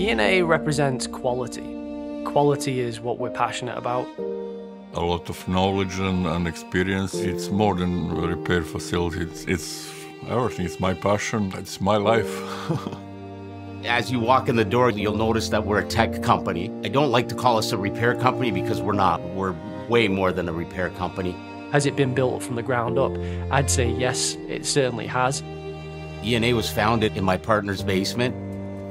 ENA represents quality. Quality is what we're passionate about. A lot of knowledge and experience. It's more than a repair facility. It's everything. It's my passion. It's my life. As you walk in the door, you'll notice that we're a tech company. I don't like to call us a repair company because we're not. We're way more than a repair company. Has it been built from the ground up? I'd say yes, it certainly has. ENA was founded in my partner's basement.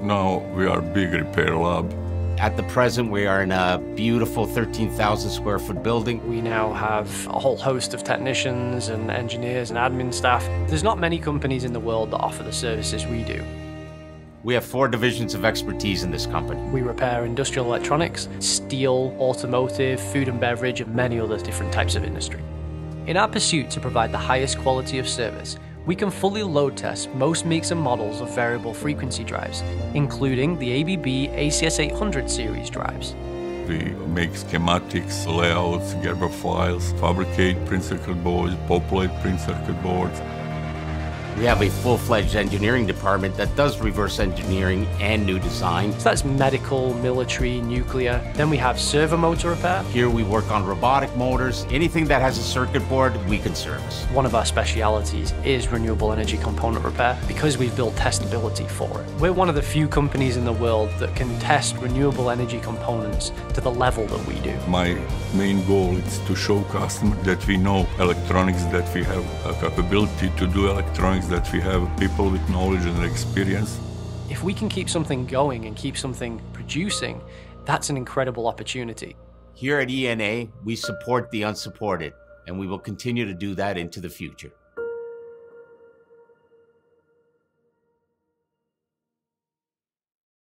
Now we are a big repair lab. At the present, we are in a beautiful 13,000 square foot building. We now have a whole host of technicians and engineers and admin staff. There's not many companies in the world that offer the services we do. We have 4 divisions of expertise in this company. We repair industrial electronics, steel, automotive, food and beverage, and many other different types of industry. In our pursuit to provide the highest quality of service, we can fully load test most makes and models of variable frequency drives, including the ABB ACS800 series drives. We make schematics, layouts, Gerber files, fabricate print circuit boards, populate print circuit boards. We have a full-fledged engineering department that does reverse engineering and new design. So that's medical, military, nuclear. Then we have servo motor repair. Here we work on robotic motors. Anything that has a circuit board, we can service. One of our specialities is renewable energy component repair because we've built testability for it. We're one of the few companies in the world that can test renewable energy components to the level that we do. My main goal is to show customers that we know electronics, that we have a capability to do electronics, that we have people with knowledge and experience. If we can keep something going and keep something producing, that's an incredible opportunity. Here at ENA, we support the unsupported, and we will continue to do that into the future.